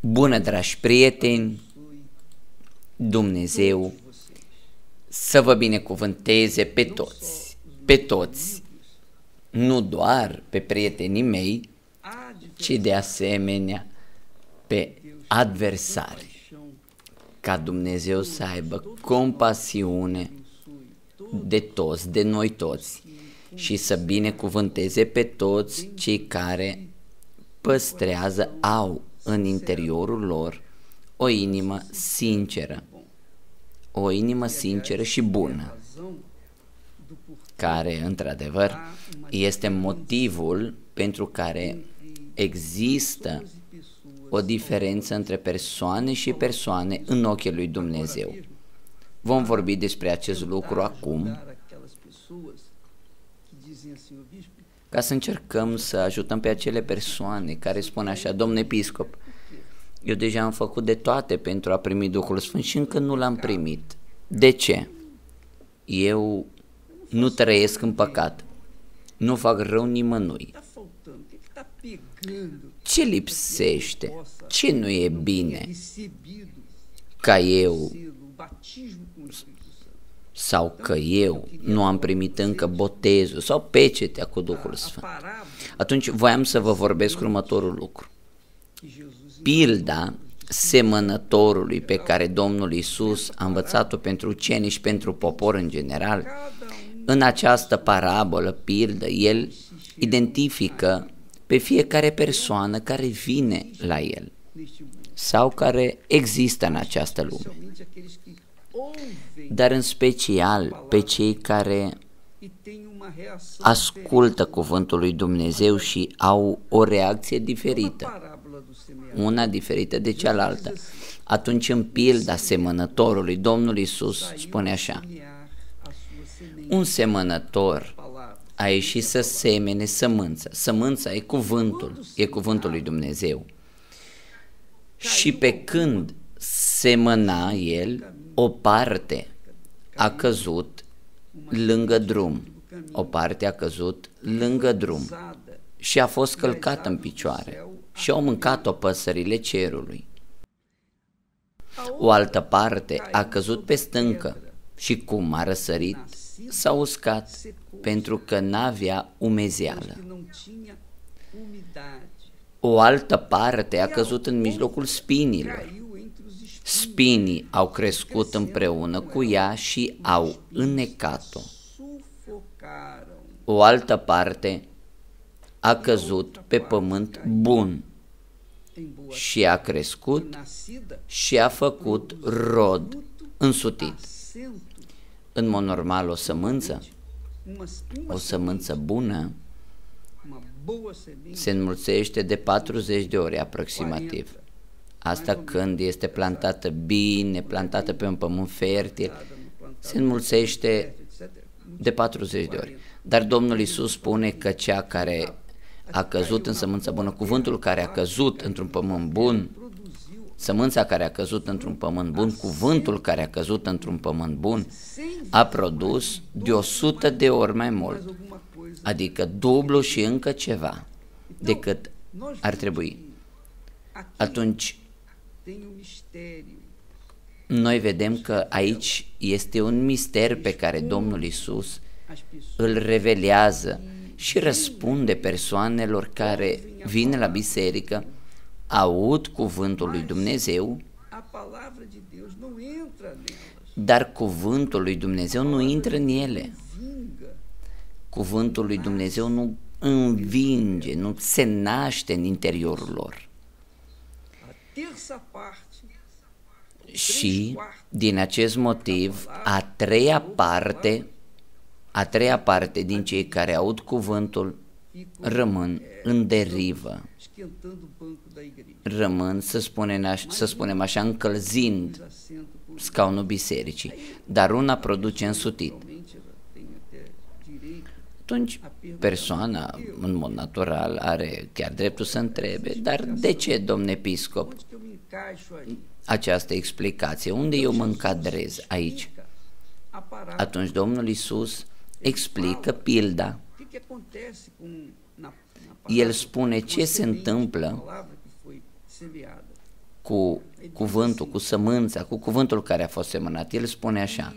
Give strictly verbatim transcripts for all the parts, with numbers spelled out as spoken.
Bună, dragi prieteni, Dumnezeu să vă binecuvânteze pe toți, pe toți, nu doar pe prietenii mei, ci de asemenea pe adversari, ca Dumnezeu să aibă compasiune de toți, de noi toți, și să binecuvânteze pe toți cei care păstrează, au în interiorul lor o inimă sinceră, o inimă sinceră și bună, care, într-adevăr, este motivul pentru care există o diferență între persoane și persoane în ochii lui Dumnezeu. Vom vorbi despre acest lucru acum, ca să încercăm să ajutăm pe acele persoane care spun așa: domnule episcop, eu deja am făcut de toate pentru a primi Duhul Sfânt și încă nu l-am primit. De ce? Eu nu trăiesc în păcat, nu fac rău nimănui. Ce lipsește? Ce nu e bine ca eu, sau că eu nu am primit încă botezul sau pecetea cu Duhul Sfânt? Atunci voiam să vă vorbesc următorul lucru. Pilda semănătorului pe care Domnul Iisus a învățat-o pentru ucenici și pentru popor în general, în această parabolă, pildă, el identifică pe fiecare persoană care vine la el sau care există în această lume, dar în special pe cei care ascultă cuvântul lui Dumnezeu și au o reacție diferită, una diferită de cealaltă. Atunci, în pilda semănătorului, Domnul Iisus spune așa: un semănător a ieșit să semene sămânța. Sămânța e cuvântul, e cuvântul lui Dumnezeu. Și pe când semăna el, o parte a căzut lângă drum, o parte a căzut lângă drum și a fost călcată în picioare și au mâncat-o păsările cerului. O altă parte a căzut pe stâncă și, cum a răsărit, s-a uscat pentru că n-avea umezeală. O altă parte a căzut în mijlocul spinilor. Spinii au crescut împreună cu ea și au înnecat-o. O altă parte a căzut pe pământ bun și a crescut și a făcut rod însutit. În mod normal, o sămânță, o sămânță bună, se înmulțește de patruzeci de ori aproximativ. Asta când este plantată bine, plantată pe un pământ fertil, se înmulțește de patruzeci de ori. Dar Domnul Iisus spune că cea care a căzut în sămânța bună, cuvântul care a căzut într-un pământ bun, sămânța care a căzut într-un pământ bun, cuvântul care a căzut într-un pământ bun, a produs de o sută de ori mai mult, adică dublu și încă ceva decât ar trebui. Atunci, noi vedem că aici este un mister pe care Domnul Iisus îl revelează și răspunde persoanelor care vin la biserică, aud cuvântul lui Dumnezeu, dar cuvântul lui Dumnezeu nu intră în ele. Cuvântul lui Dumnezeu nu învinge, nu se naște în interiorul lor. Și din acest motiv, a treia parte, a treia parte din cei care aud cuvântul rămân în derivă, rămân, să spunem așa, să spunem așa, încălzind scaunul bisericii, dar una produce însutit. Atunci persoana, în mod natural, are chiar dreptul să întrebe: dar de ce, domn episcop, această explicație? Unde eu mă încadrez aici? Atunci Domnul Iisus explică pilda. El spune ce se întâmplă cu cuvântul, cu sămânța, cu cuvântul care a fost semănat. El spune așa: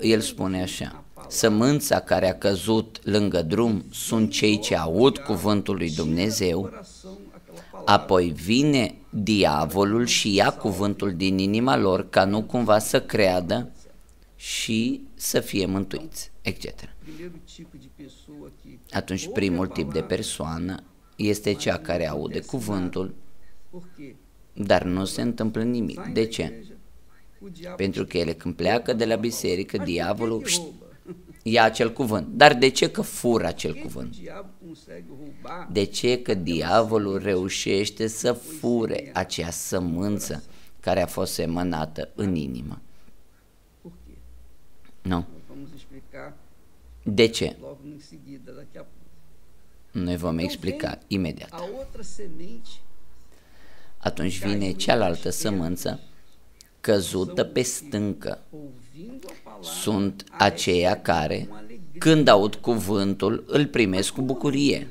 El spune așa, sămânța care a căzut lângă drum sunt cei ce aud cuvântul lui Dumnezeu, apoi vine diavolul și ia cuvântul din inima lor ca nu cumva să creadă și să fie mântuiți, et cetera. Atunci primul tip de persoană este cea care aude cuvântul, dar nu se întâmplă nimic. De ce? Pentru că ele când pleacă de la biserică, diavolul pșt, ia acel cuvânt. Dar de ce că fură acel cuvânt? De ce că diavolul reușește să fure acea sămânță care a fost semănată în inimă? Nu. De ce? Noi vom explica imediat. Atunci vine cealaltă sămânță căzută pe stâncă. Sunt aceia care, când aud cuvântul, îl primesc cu bucurie,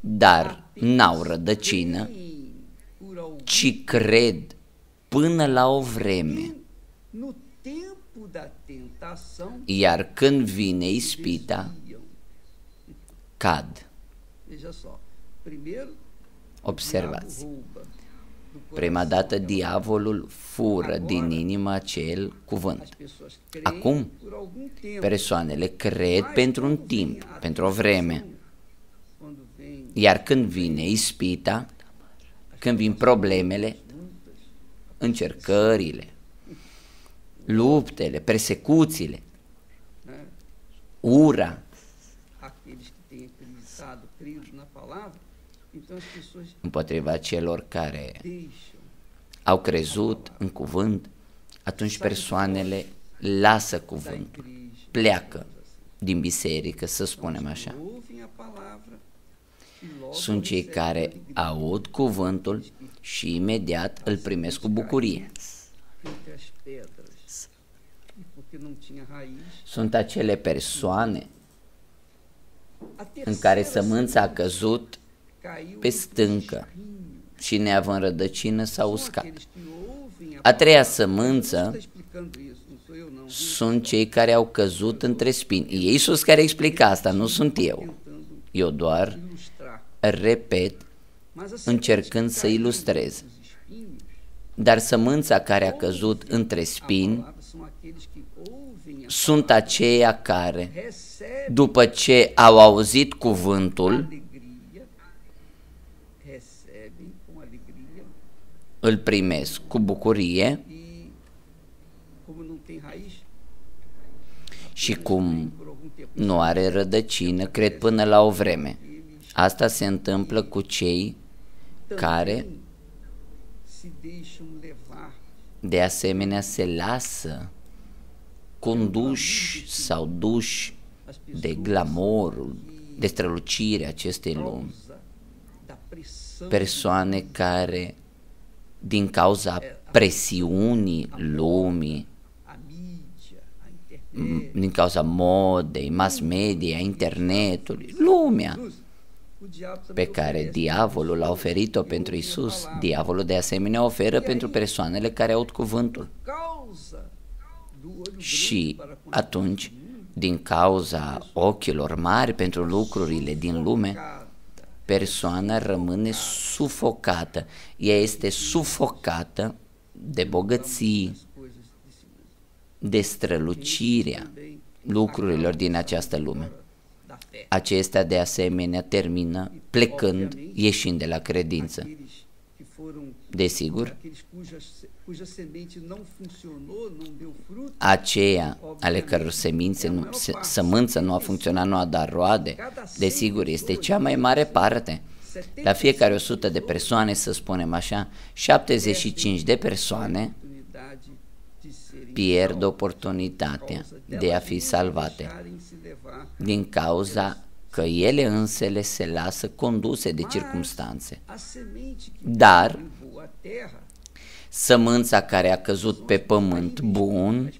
dar n-au rădăcină, ci cred până la o vreme. Iar când vine ispita, cad. Observați. Prima dată diavolul fură din inima acel cuvânt. Acum persoanele cred pentru un timp, pentru o vreme. Iar când vine ispita, când vin problemele, încercările, luptele, persecuțiile, ura, împotriva celor care au crezut în cuvânt, atunci persoanele lasă cuvântul, pleacă din biserică, să spunem așa. Sunt cei care aud cuvântul și imediat îl primesc cu bucurie. Sunt acele persoane în care sămânța a căzut pe stâncă și neavând rădăcină s-a uscat. A treia sămânță sunt cei care au căzut între spini. E Iisus care explică asta, nu sunt eu. Eu doar repet, încercând să ilustrez. Dar sămânța care a căzut între spini sunt aceia care, după ce au auzit cuvântul, îl primesc cu bucurie și cum nu are rădăcină, cred până la o vreme. Asta se întâmplă cu cei care de asemenea se lasă conduși sau duși de glamorul, de strălucirea acestei lumi. Persoane care din cauza presiunii lumii, din cauza modei, mass media, internetului, lumea pe care diavolul a oferit-o pentru Iisus, diavolul de asemenea oferă pentru persoanele care aud cuvântul. Și atunci, din cauza ochilor mari pentru lucrurile din lume, persoana rămâne sufocată. Ea este sufocată de bogății, de strălucirea lucrurilor din această lume. Acestea de asemenea termină plecând, ieșind de la credință. Desigur, aceea ale căror semințe nu, se, sămânță nu a funcționat, nu a dat roade, desigur, este cea mai mare parte. La fiecare o sută de persoane, să spunem așa, șaptezeci și cinci de persoane pierd oportunitatea de a fi salvate din cauza că ele însele se lasă conduse de circumstanțe. Dar sămânța care a căzut pe pământ bun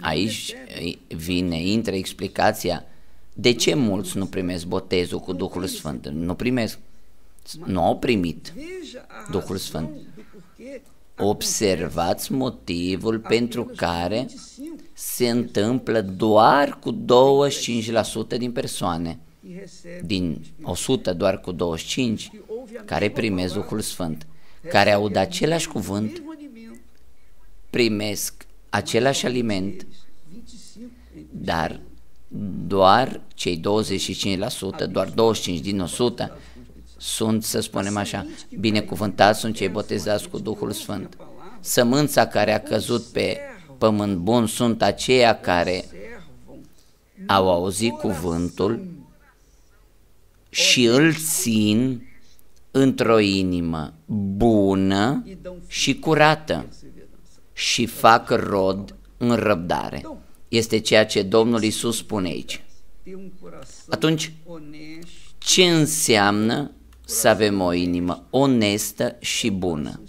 Aici vine, intră explicația de ce mulți nu primesc botezul cu Duhul Sfânt. Nu primesc, nu au primit Duhul Sfânt. Observați motivul pentru care se întâmplă doar cu douăzeci și cinci la sută din persoane, din o sută doar cu douăzeci și cinci, care primesc Duhul Sfânt, care aud același cuvânt, primesc același aliment, dar doar cei douăzeci și cinci la sută, doar douăzeci și cinci din o sută sunt, să spunem așa, binecuvântați sunt cei botezați cu Duhul Sfânt. Sămânța care a căzut pe pământ bun sunt aceia care au auzit cuvântul și îl țin într-o inimă bună și curată și fac rod în răbdare. Este ceea ce Domnul Iisus spune aici. Atunci, ce înseamnă să avem o inimă onestă și bună?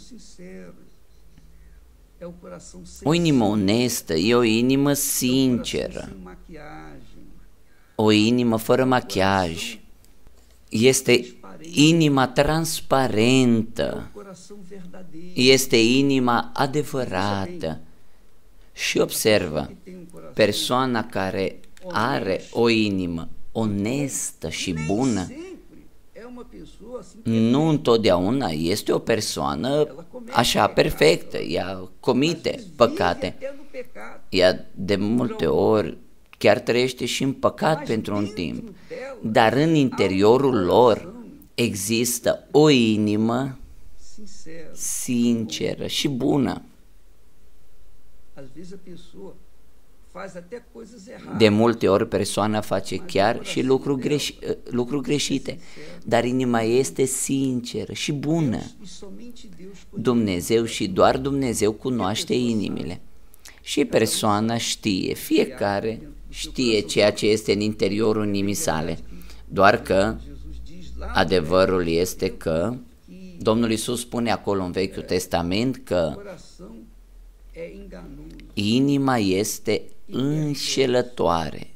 O inimă onestă e o inimă sinceră, o inimă fără machiaj, este inima transparentă, este inima adevărată. Și observă, persoana care are o inimă onestă și bună nu întotdeauna este o persoană așa perfectă, ea comite păcate, ea de multe ori chiar trăiește și în păcat pentru un timp, dar în interiorul lor există o inimă sinceră și bună. De multe ori persoana face chiar și lucruri, greș lucruri greșite, dar inima este sinceră și bună. Dumnezeu și doar Dumnezeu cunoaște inimile. Și persoana știe, fiecare știe ceea ce este în interiorul inimii sale. Doar că adevărul este că Domnul Iisus spune acolo în Vechiul Testament că inima este înșelătoare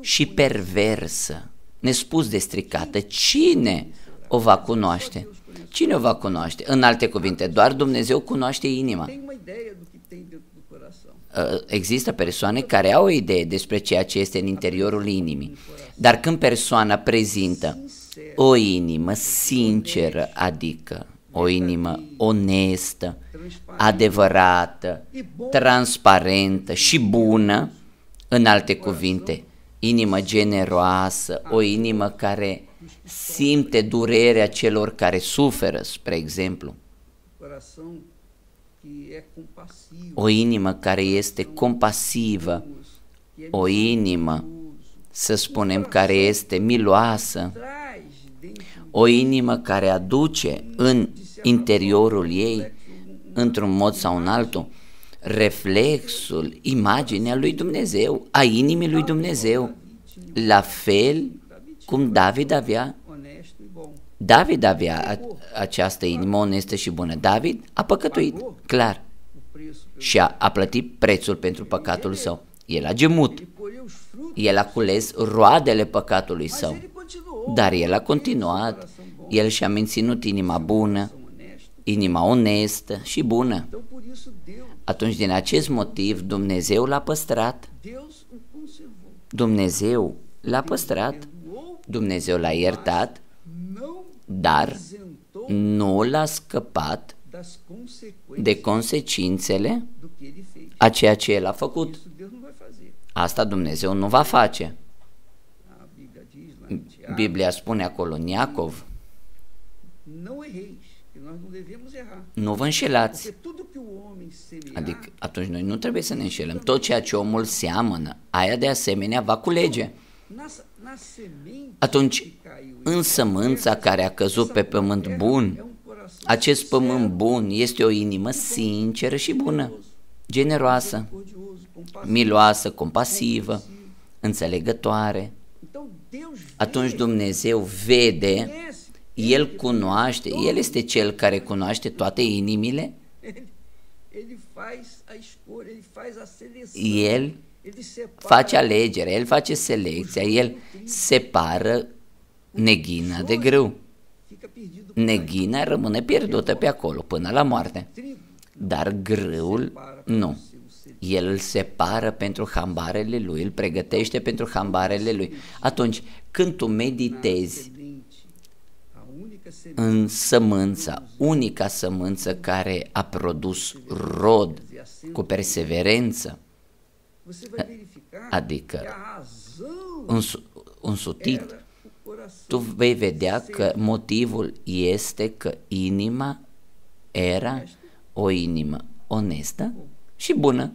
și perversă, nespus de stricată. Cine o va cunoaște? Cine o va cunoaște? În alte cuvinte, doar Dumnezeu cunoaște inima. Există persoane care au o idee despre ceea ce este în interiorul inimii, dar când persoana prezintă o inimă sinceră, adică o inimă onestă, adevărată, transparentă și bună, în alte cuvinte, inimă generoasă, o inimă care simte durerea celor care suferă, spre exemplu, o inimă care este compasivă, o inimă, să spunem, care este miloasă, o inimă care aduce în interiorul ei, într-un mod sau în altul, reflexul, imaginea lui Dumnezeu, a inimii lui Dumnezeu, la fel cum David avea. David avea această inimă onestă și bună. David a păcătuit, clar, și a, a plătit prețul pentru păcatul său. El a gemut, el a cules roadele păcatului său, dar el a continuat, el și-a menținut inima bună, inima onestă și bună. Atunci, din acest motiv, Dumnezeu l-a păstrat. Dumnezeu l-a păstrat, Dumnezeu l-a iertat, dar nu l-a scăpat de consecințele a ceea ce el a făcut. Asta Dumnezeu nu va face. Biblia spune acolo în Iacov: nu vă înșelați, adică atunci noi nu trebuie să ne înșelăm. Tot ceea ce omul seamănă, aia de asemenea va culege. Atunci, în sămânța care a căzut pe pământ bun, acest pământ bun este o inimă sinceră și bună, generoasă, miloasă, compasivă, înțelegătoare. Atunci Dumnezeu vede, El cunoaște, El este Cel care cunoaște toate inimile, El face alegerea, El face selecția, El separă neghina de grâu. Neghina rămâne pierdută pe acolo până la moarte, dar grâul nu. El îl separă pentru hambarele lui, îl pregătește pentru hambarele lui. Atunci, când tu meditezi în sămânța, unica sămânță care a produs rod cu perseverență, adică însutit, tu vei vedea că motivul este că inima era o inimă onestă și bună,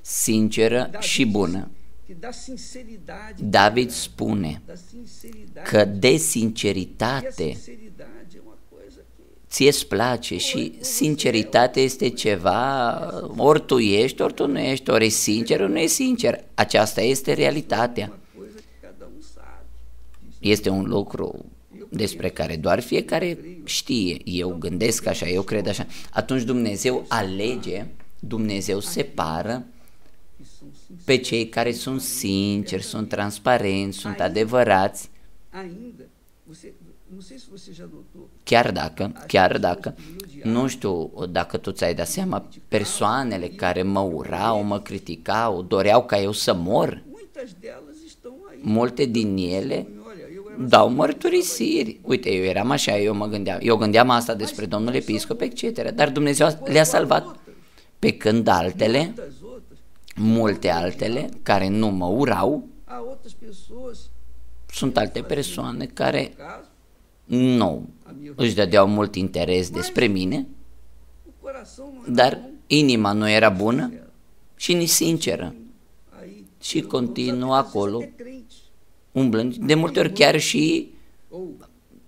sinceră și bună. David spune că de sinceritate ție-ți place și sinceritatea este ceva, ori tu ești, ori tu nu ești, ori e sincer, ori nu e sincer. Aceasta este realitatea. Este un lucru despre care doar fiecare știe. Eu gândesc așa, eu cred așa. Atunci Dumnezeu alege, Dumnezeu separă pe cei care sunt sinceri, sunt transparenți, sunt adevărați. Chiar dacă, chiar dacă, nu știu dacă tu ți-ai dat seama, persoanele care mă urau, mă criticau, doreau ca eu să mor, multe din ele dau mărturisiri. Uite, eu eram așa, eu mă gândeam, eu gândeam asta despre domnul episcop, et cetera. Dar Dumnezeu le-a salvat, pe când altele, multe altele care nu mă urau, sunt alte persoane care nu își dădeau mult interes despre mine, dar inima nu era bună și nici sinceră. Și continuă acolo, umblând, de multe ori chiar și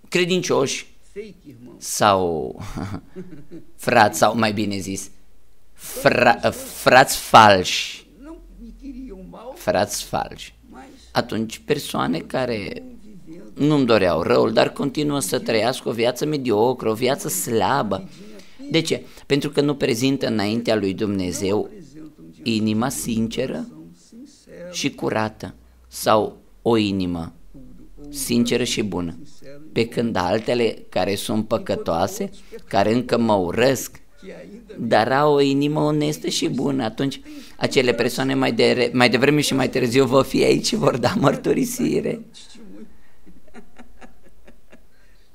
credincioși sau frați, sau mai bine zis, fra, frați falși. Frați falși. Atunci persoane care nu-mi doreau răul, dar continuă să trăiască o viață mediocră, o viață slabă. De ce? Pentru că nu prezintă înaintea lui Dumnezeu inima sinceră și curată, sau o inimă sinceră și bună, pe când altele care sunt păcătoase, care încă mă urăsc, dar au o inimă onestă și bună, atunci acele persoane mai, de, mai devreme și mai târziu vor fi aici și vor da mărturisire.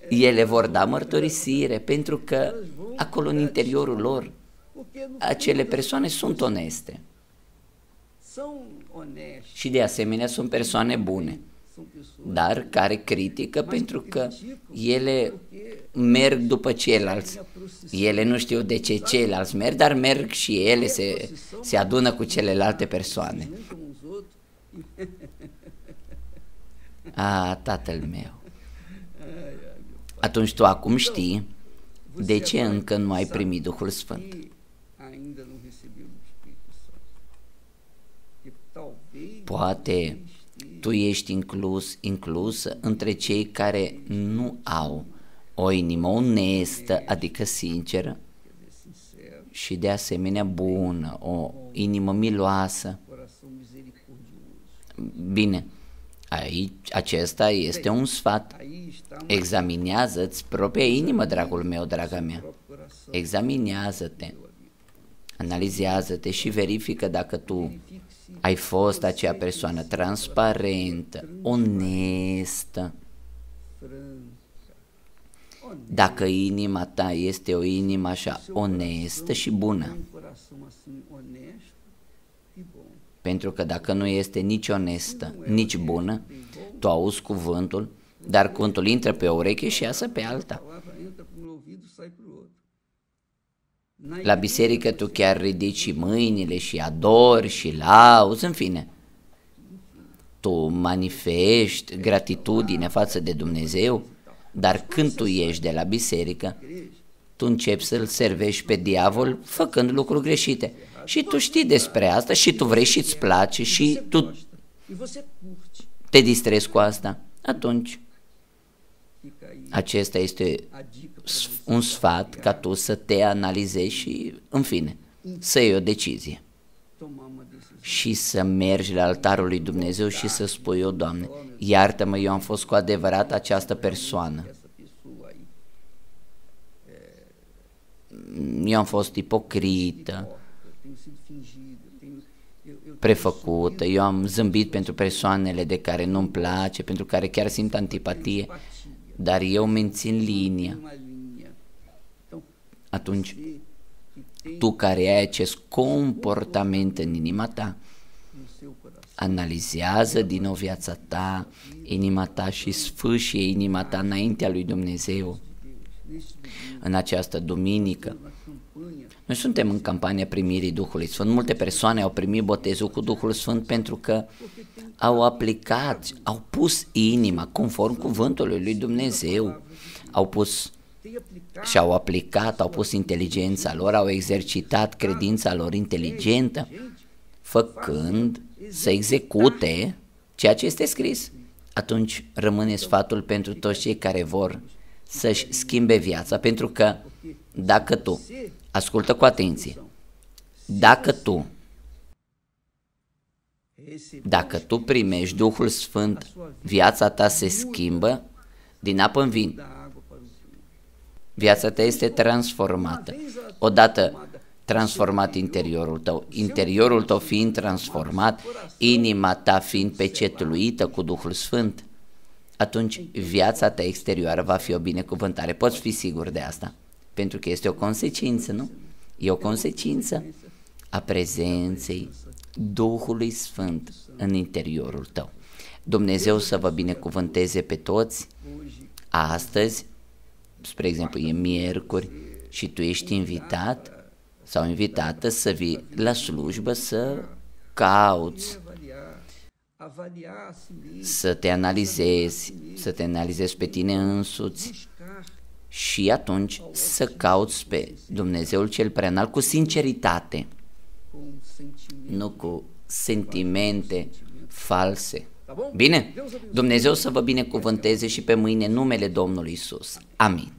Ele vor da mărturisire, pentru că acolo în interiorul lor acele persoane sunt oneste. Și de asemenea sunt persoane bune, dar care critică pentru că ele merg după ceilalți. Ele nu știu de ce ceilalți merg, dar merg și ele, se, se adună cu celelalte persoane. A, tatăl meu. Atunci tu acum știi de ce încă nu ai primit Duhul Sfânt. Poate tu ești inclus, inclusă între cei care nu au o inimă onestă, adică sinceră, și de asemenea bună, o inimă miloasă. Bine, aici, acesta este un sfat. Examinează-ți propria inimă, dragul meu, draga mea. Examinează-te, analizează-te și verifică dacă tu ai fost acea persoană transparentă, onestă. Dacă inima ta este o inimă așa onestă și bună. Pentru că dacă nu este nici onestă, nici bună, tu auzi cuvântul, dar cuvântul intră pe o ureche și iasă pe alta. La biserică tu chiar ridici și mâinile și adori și lauzi, în fine. Tu manifesti gratitudine față de Dumnezeu, dar când tu ieși de la biserică, tu începi să-l servești pe diavol făcând lucruri greșite. Și tu știi despre asta și tu vrei și îți place și tu te distrezi cu asta. Atunci Acesta este un sfat ca tu să te analizezi și, în fine, să iei o decizie și să mergi la altarul lui Dumnezeu și să spui: o, Doamne, iartă-mă, eu am fost cu adevărat această persoană. Eu am fost ipocrită, prefăcută, eu am zâmbit pentru persoanele de care nu-mi place, pentru care chiar simt antipatie, dar eu mențin linia. Atunci, tu care ai acest comportament în inima ta, analizează din nou viața ta, inima ta, și sfâșie inima ta înaintea lui Dumnezeu. În această duminică, noi suntem în campania primirii Duhului Sfânt. Multe persoane au primit botezul cu Duhul Sfânt pentru că au aplicat, au pus inima conform cuvântului lui Dumnezeu, au pus și au aplicat, au pus inteligența lor, au exercitat credința lor inteligentă, făcând să execute ceea ce este scris. Atunci rămâne sfatul pentru toți cei care vor să-și schimbe viața, pentru că dacă tu, ascultă cu atenție, dacă tu, dacă tu primești Duhul Sfânt, viața ta se schimbă din apă în vin. Viața ta este transformată. Odată transformat interiorul tău, interiorul tău fiind transformat, inima ta fiind pecetluită cu Duhul Sfânt, atunci viața ta exterioară va fi o binecuvântare. Poți fi sigur de asta, pentru că este o consecință, nu? E o consecință a prezenței Duhului Sfânt în interiorul tău. Dumnezeu să vă binecuvânteze pe toți. Astăzi, spre exemplu, e miercuri și tu ești invitat sau invitată să vii la slujbă, să cauți, să te analizezi, să te analizezi pe tine însuți și atunci să cauți pe Dumnezeul cel Preanalt cu sinceritate, nu cu sentimente false. Bine? Dumnezeu să vă binecuvânteze și pe mâine, numele Domnului Iisus. Amin.